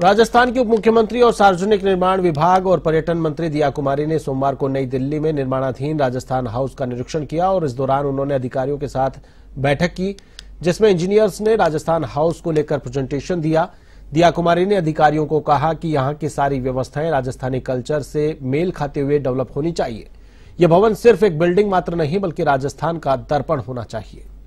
राजस्थान की उप मुख्यमंत्री और सार्वजनिक निर्माण विभाग और पर्यटन मंत्री दिया कुमारी ने सोमवार को नई दिल्ली में निर्माणाधीन राजस्थान हाउस का निरीक्षण किया और इस दौरान उन्होंने अधिकारियों के साथ बैठक की, जिसमें इंजीनियर्स ने राजस्थान हाउस को लेकर प्रेजेंटेशन दिया। दिया कुमारी ने अधिकारियों को कहा कि यहां की सारी व्यवस्थाएं राजस्थानी कल्चर से मेल खाते हुए डेवलप होनी चाहिए। यह भवन सिर्फ एक बिल्डिंग मात्र नहीं बल्कि राजस्थान का दर्पण होना चाहिए।